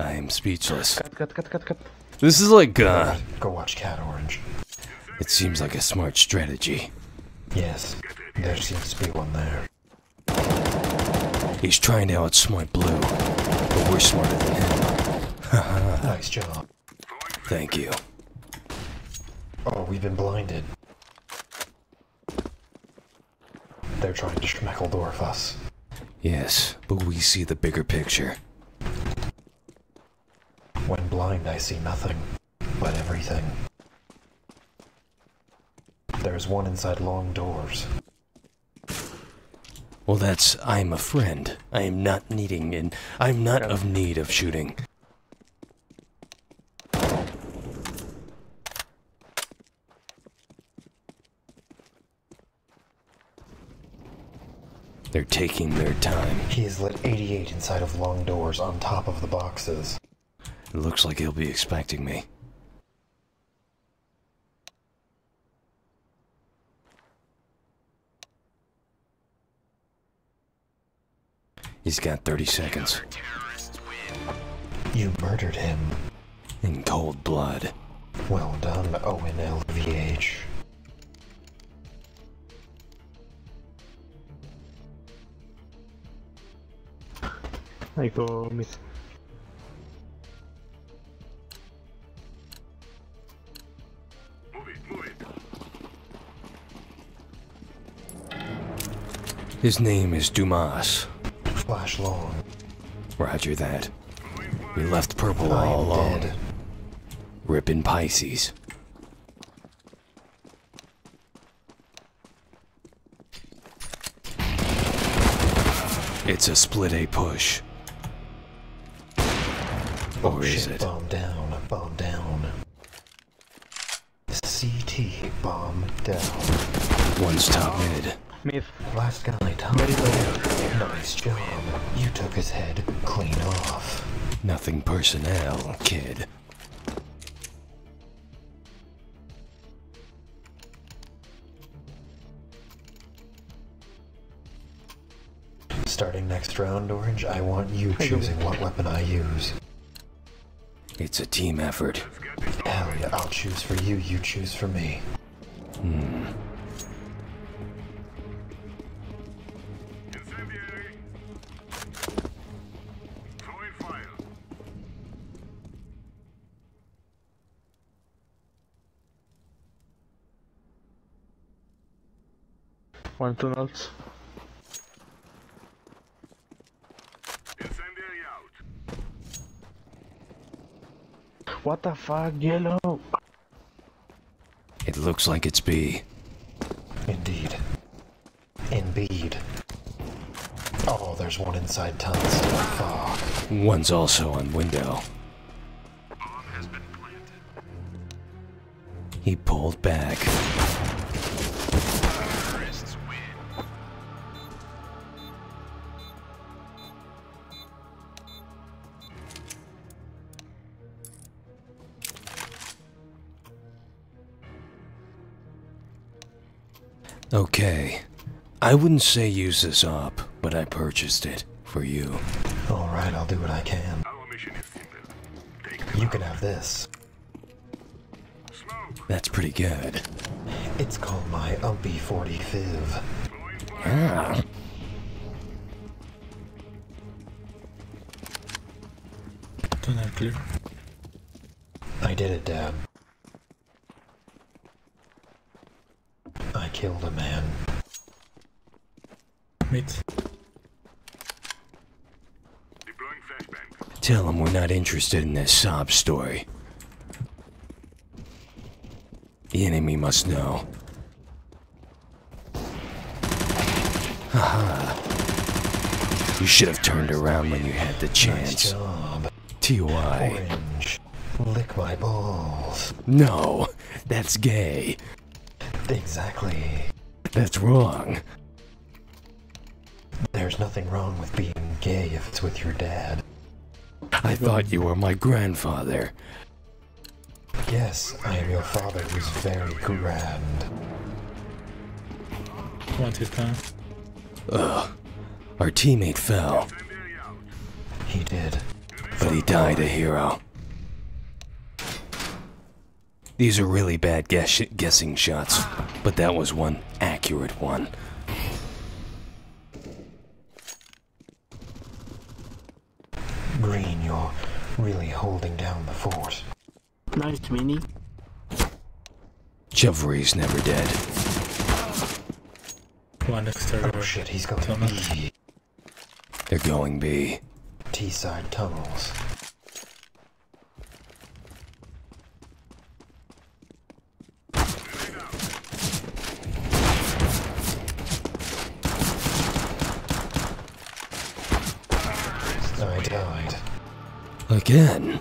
I am speechless. Cut. This is like, Go watch Cat Orange. It seems like a smart strategy. Yes, there seems to be one there. He's trying to outsmart Blue, but we're smarter than him. Nice job. Thank you. Oh, we've been blinded. They're trying to schmeckledorf us. Yes, but we see the bigger picture. When blind, I see nothing, but everything. There's one inside long doors. Well, that's... I'm a friend. I am not needing and I'm not of need of shooting. They're taking their time. He has lit 88 inside of long doors on top of the boxes. It looks like he'll be expecting me. He's got 30 seconds. You murdered him. In cold blood. Well done, OwenLVH. I go miss. His name is Dumas. Flash long. Roger that. We left Purple all alone. Dead. Rippin' Pisces. It's a split A push. Or is it? Bomb down. CT, bomb down. One's top mid. Mid. Last guy, top mid. Nice job. You took his head clean off. Nothing personnel, kid. Starting next round, Orange, I want you choosing what weapon I use. It's a team effort. Hell yeah, I'll choose for you, you choose for me. One tunnels. What the fuck, yellow? It looks like it's B. Indeed. Indeed. Oh, there's one inside tons. Fuck. One's also on window. Bomb has been planted. He pulled back. Terrorists win. Okay, I wouldn't say use this op, but I purchased it for you. Alright, I'll do what I can. Our mission is simple. You can have this. Smoke. That's pretty good. It's called my Umpy 40 Fiv. Ah. Tunnel clear. I did it, Dad. Killed a man. Mate. Deploying flashbang. Tell him we're not interested in this sob story. The enemy must know. Haha. You should have turned around when you had the chance. Nice job. TY. Orange. Lick my balls. No, that's gay. Exactly. That's wrong. There's nothing wrong with being gay if it's with your dad. I thought you were my grandfather. Yes, I am your father who's very grand. One, two, time. Ugh. Our teammate fell. He did. But that he died a hero. These are really bad guessing shots, but that was one accurate one. Green, you're really holding down the fort. Nice, Mini. Chivalry's never dead. One exterior. Oh shit, he's going tunnel. B. They're going B. T-side tunnels. I died. Again.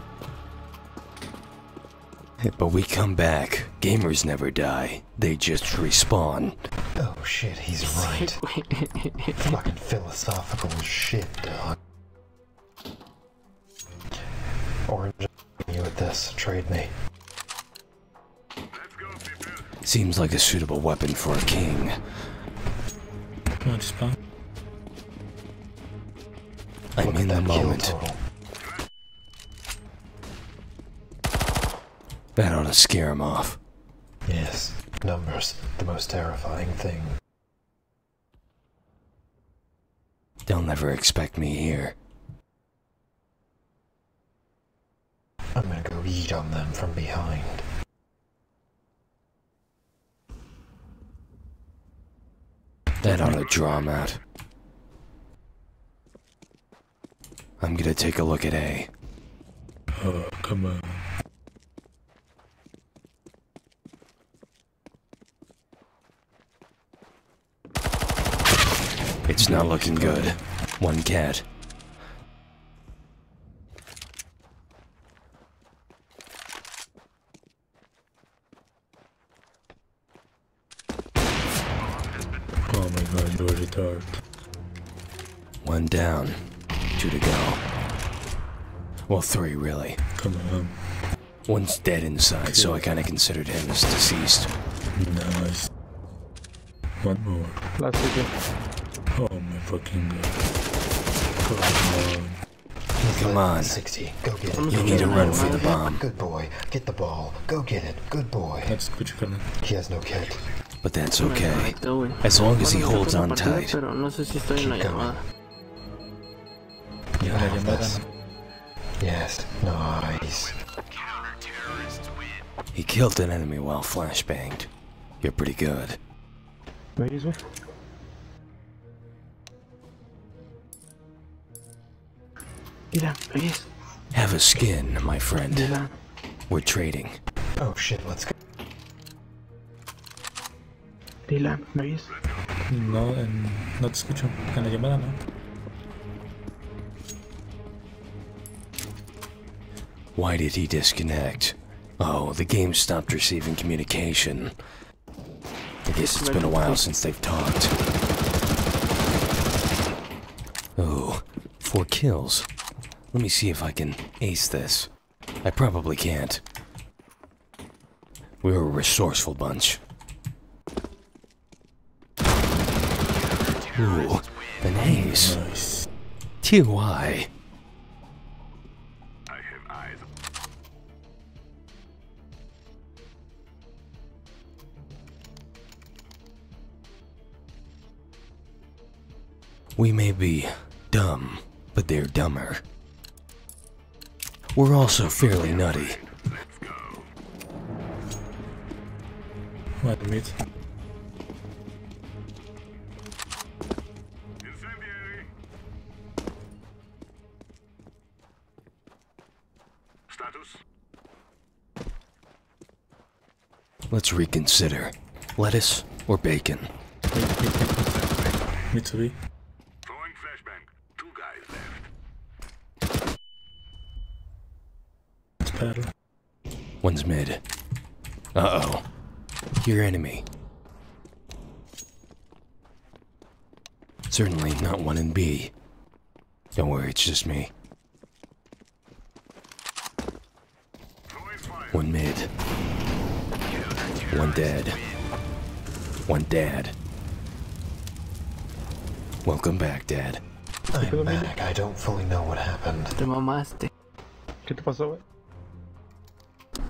But we come back. Gamers never die. They just respawn. Oh shit, he's right. Fucking philosophical shit, dog. Orange, you with this. Trade me. Seems like a suitable weapon for a king. Come on, spawn. I'm in the moment. That ought to scare him off. Yes, numbers, the most terrifying thing. They'll never expect me here. I'm gonna go eat on them from behind. That ought to draw him out. I'm gonna take a look at A. Oh, come on. It's not looking good. One cat. Oh my god, you're retarded. One down. Two to go. Well, three really. Come on. One's dead inside, so I kinda considered him as deceased. Nice. One more. Last again. Oh my fucking god. Come on. 60. Go get it. You need to run for the bomb. Good boy. Get the ball. Go get it. Good boy. That's good. He has no kick. But that's okay. As long as he holds on tight. Keep going. You have this. Yes. Nice. He killed an enemy while flashbanged. You're pretty good. Wait, is what? Have a skin, my friend. We're trading. Oh shit, let's go. No, no te escucho. En la llamada no. Why did he disconnect? Oh, the game stopped receiving communication. I guess it's been a while since they've talked. Oh, 4 kills. Let me see if I can ace this. I probably can't. We're a resourceful bunch. Ooh, an ace. Nice. TY. We may be dumb, but they're dumber. We're also fairly nutty. What meat? Status. Let's reconsider. Lettuce or bacon? Mitsubi. One's mid. Uh-oh. Your enemy. Certainly not one in B. Don't worry, it's just me. One mid. One dead. One dad. Welcome back, Dad. I'm back. I don't fully know what happened. ¿Qué te pasó, güey?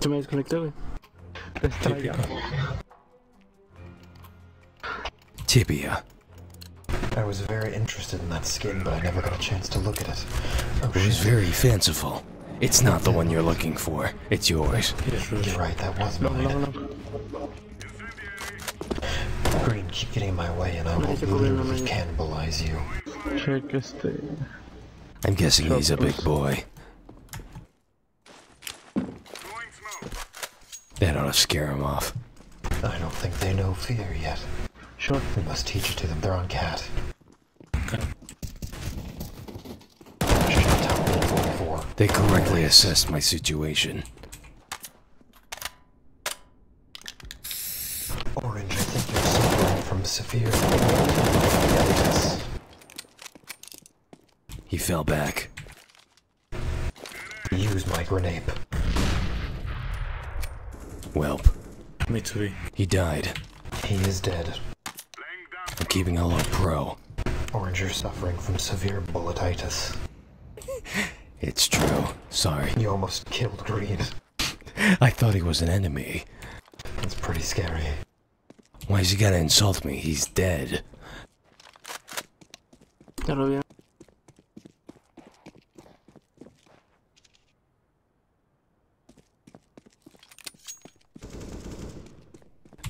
Se me desconectó, güey. Típico. Tibia. I was very interested in that skin, but I never got a chance to look at it. Oh, it was very fanciful. It's not the one you're looking for. It's yours. You're right, that was mine. No. Green, keep getting in my way and I will literally cannibalize you. I'm guessing he's a big boy. That ought to scare him off. I don't think they know fear yet. Sure. We must teach it to them. They're on cat. They correctly assessed my situation. Orange, I think you're suffering from severe illness. He fell back. Use my grenade. Welp. Me too. He died. He is dead. I'm keeping a low pro. Orange, you're suffering from severe bulletitis. It's true. Sorry. You almost killed Green. I thought he was an enemy. That's pretty scary. Why is he gonna insult me? He's dead.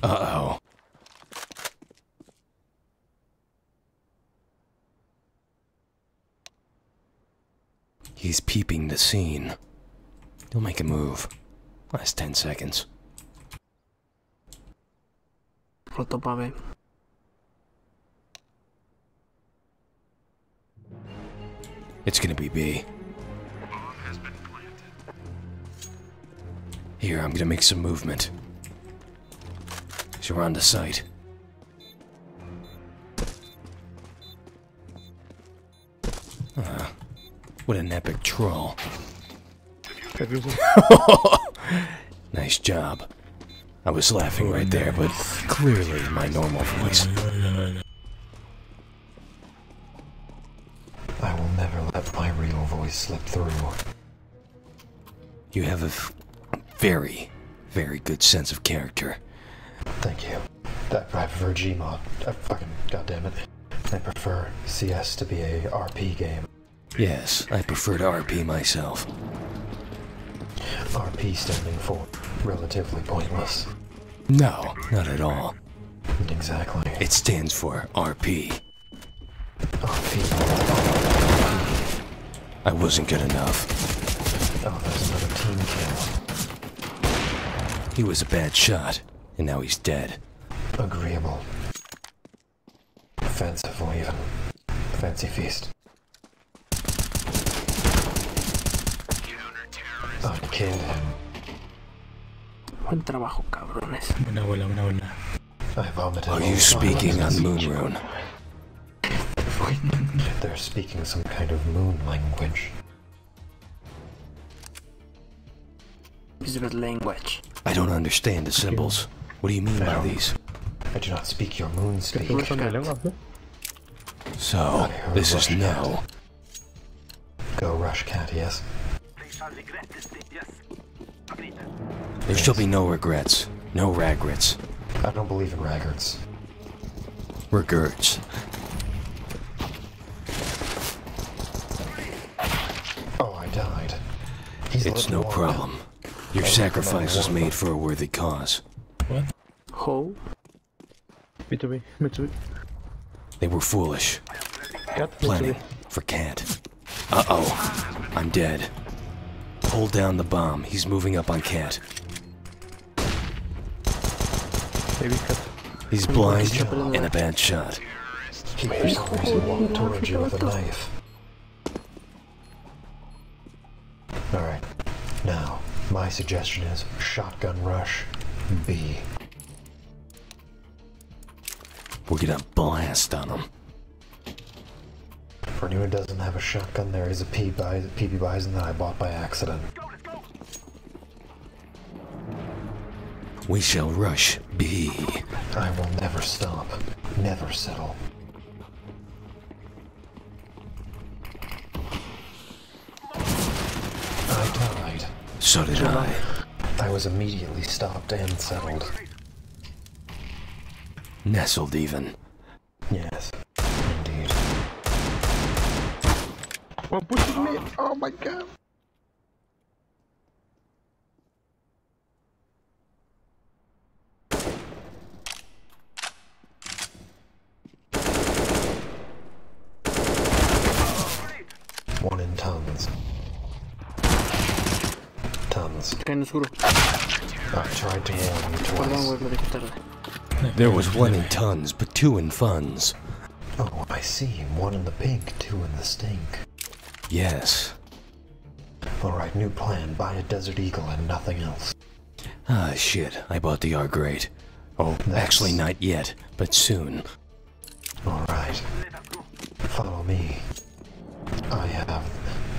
Uh-oh. He's peeping the scene. He'll make a move. Last 10 seconds. It's gonna be B. Here, I'm gonna make some movement. You're on the site. What an epic troll. Nice job. I was laughing right there, but clearly my normal voice. I will never let my real voice slip through. You have a very, very good sense of character. Thank you. I prefer Gmod. Goddammit. I prefer CS to be a RP game. Yes, I prefer to RP myself. RP standing for relatively pointless. No, not at all. Exactly. It stands for RP. RP. I wasn't good enough. Oh, there's another team kill. He was a bad shot. And now he's dead. Agreeable. Fanciful even. Fancy feast. Unkilled. Buen trabajo, cabrones. Buena bola, buena bola. I vomited. Are you speaking on Moon Rune? They're speaking some kind of moon language. Visible language. I don't understand the symbols. What do you mean by these? I do not speak your moon speak. So, this is no. Go rush cat, yes. There shall be no regrets. No ragrets. I don't believe in raggarts. Regrets. Oh, I died. It's no problem. Your sacrifice was made for a worthy cause. What? Ho? Me too. They were foolish. Planning for cat. Uh-oh. I'm dead. Hold down the bomb. He's moving up on cat. He's blind and a bad shot. He for some reason walked towards you with a knife. Alright. Now, my suggestion is shotgun rush B. We're gonna blast on them. For anyone who doesn't have a shotgun, there is a PB Bison that I bought by accident. We shall rush B. I will never stop, never settle. I die. So did I. I was immediately stopped and settled. Nestled even. Yes, indeed. Well, what do you mean? Oh my god. One in tons. Tons. I tried to warn you twice. There was one in tons, but two in funds. Oh, I see. One in the pink, two in the stink. Yes. Alright, new plan. Buy a Desert Eagle and nothing else. Ah, shit. I bought the R-Grade. Oh, actually not yet, but soon. Alright. Follow me. I have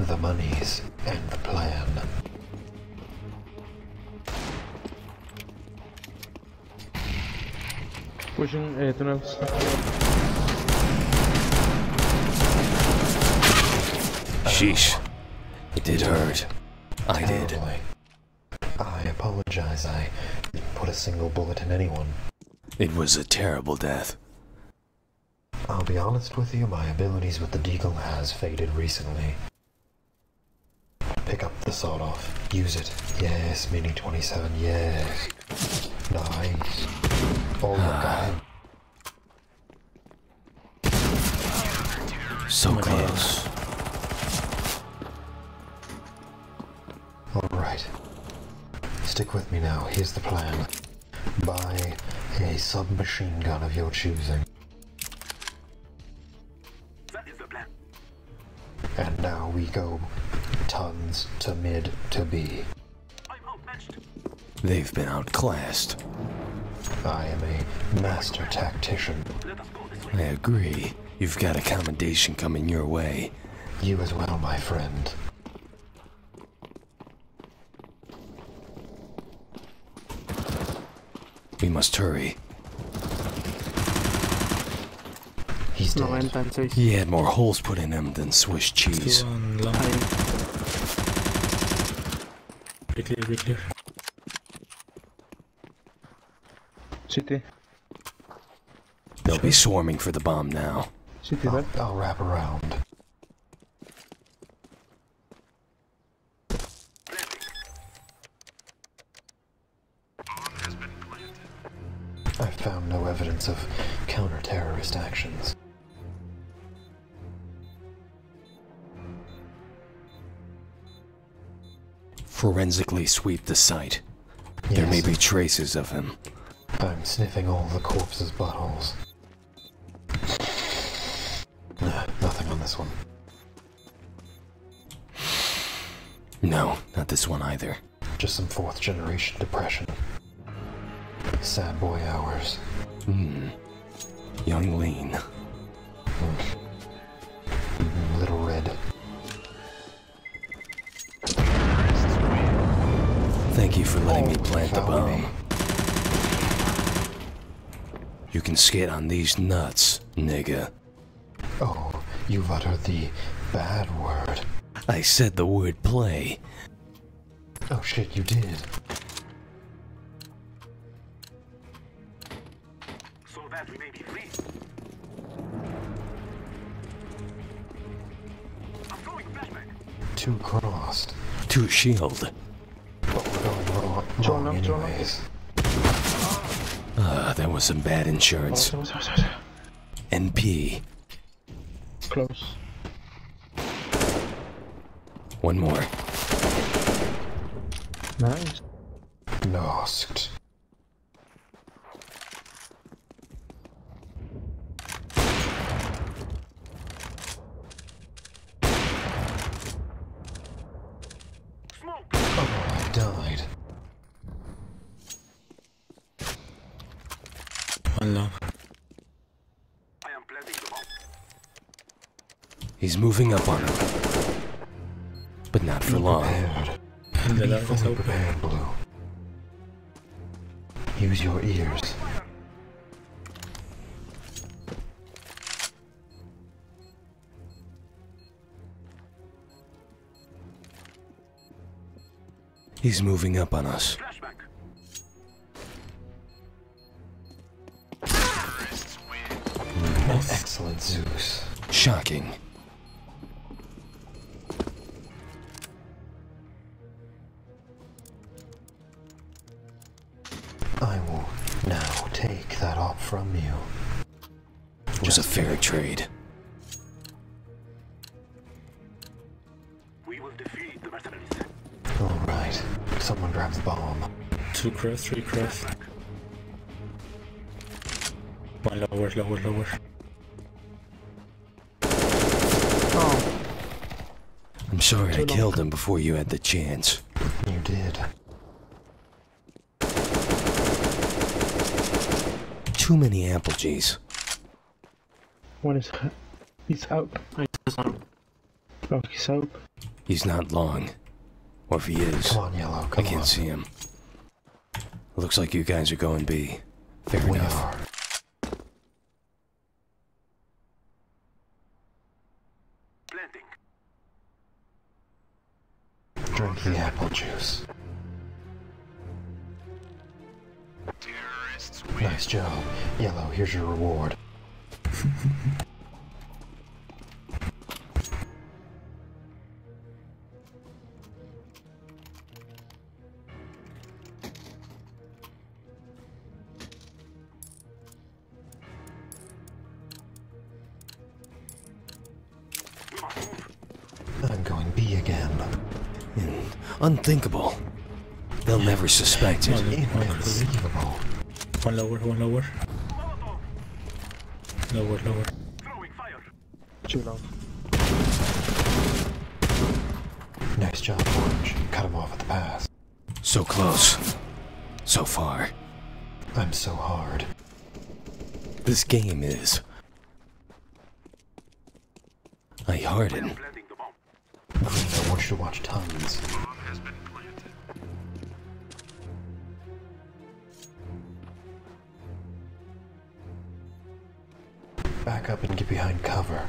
the monies and the plan. Pushing anything else? Sheesh. It did hurt. I did. I apologize. I didn't put a single bullet in anyone. It was a terrible death. I'll be honest with you, my abilities with the Deagle has faded recently. Pick up the sawed-off. Use it. Yes, Mini 27, yes. Nice. Oh my god. So close. Alright. Stick with me now, here's the plan. Buy a submachine gun of your choosing. And now we go tons to mid to B. They've been outclassed. I am a master tactician. I agree. You've got a commendation coming your way. You as well, my friend. We must hurry. He's dead. He had more holes put in him than Swiss cheese. Be clear. City. They'll be swarming for the bomb now. City, I'll wrap around. I found no evidence of counter-terrorist actions. Forensically sweep the site. Yes. There may be traces of him. I'm sniffing all the corpses' buttholes. No, nothing on this one. No, not this one either. Just some 4th-generation depression. Sad boy hours. Young lean. Little red. Thank you for letting me plant the bomb. You can skate on these nuts, nigga. Oh, you've uttered the bad word. I said the word play. Oh shit, you did. So that we may be free. I'm going flashback. 2 crossed. 2 shield. That was some bad insurance. NP. Close. One more. Nice. Lost. He's moving up on him, but not for long. Be fully prepared, Blue. Use your ears. He's moving up on us. Excellent, Zeus. Shocking. I will now take that op from you. It was a fair trade. We will defeat the mercenaries. All right. Someone grab the bomb. 2 craft, 3 craft. 1 lower, lower. Oh. I'm sorry I killed him before you had the chance. You did. 2 many Applejays. 1 is... he's out. Oh, he's out. He's not long. Or if he is, come on, Yellow. Come I can't see him. Looks like you guys are going B. Fair enough. Are. Drink the apple juice. Nice job. Yellow, here's your reward. I'm going B again. Unthinkable. They'll never suspect it. Unbelievable. 1 lower, 1 lower. Lower. Throwing fire. 2 low. Nice job, Orange. Cut him off at the pass. So close. So far. I'm so hard. This game is. I harden. I want you to watch tons. Back up and get behind cover.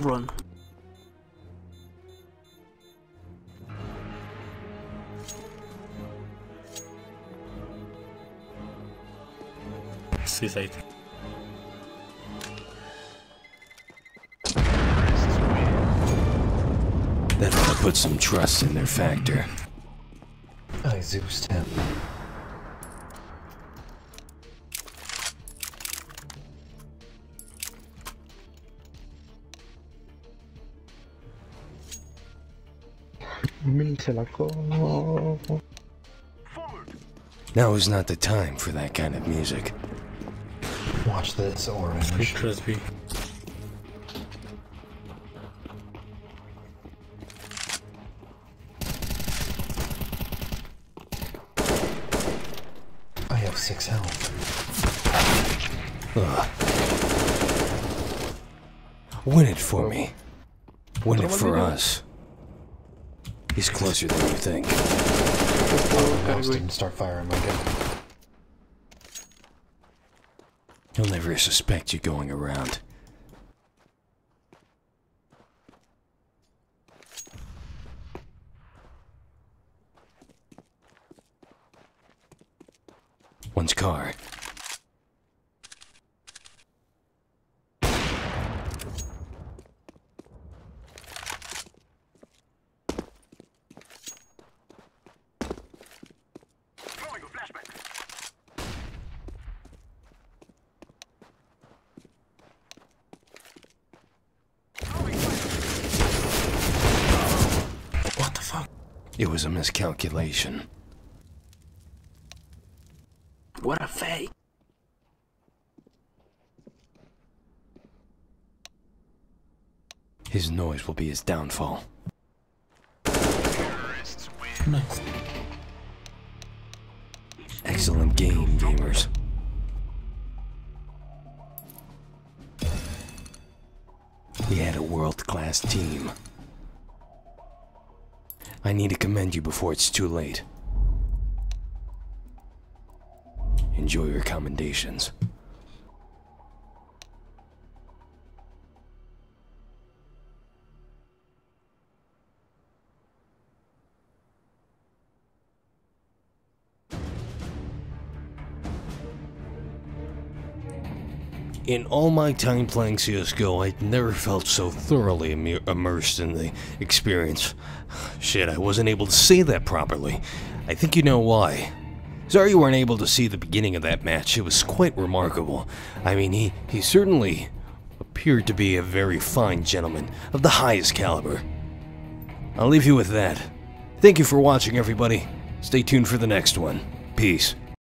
Run. Suicide. That ought to put some trust in their factor. I Zeused him. Now is not the time for that kind of music. Watch this, Orange. Crispy. I have 6 health. Win it for me. Win it for us. He's closer than you think. Austin, start firing my gun. He'll never suspect you going around. One's car. It was a miscalculation. What a fake! His noise will be his downfall. Nice. Excellent game, gamers. We had a world-class team. I need to commend you before it's too late. Enjoy your commendations. In all my time playing CSGO, I'd never felt so thoroughly immersed in the experience. Shit, I wasn't able to say that properly. I think you know why. Sorry you weren't able to see the beginning of that match. It was quite remarkable. I mean, he certainly appeared to be a very fine gentleman of the highest caliber. I'll leave you with that. Thank you for watching, everybody. Stay tuned for the next one. Peace.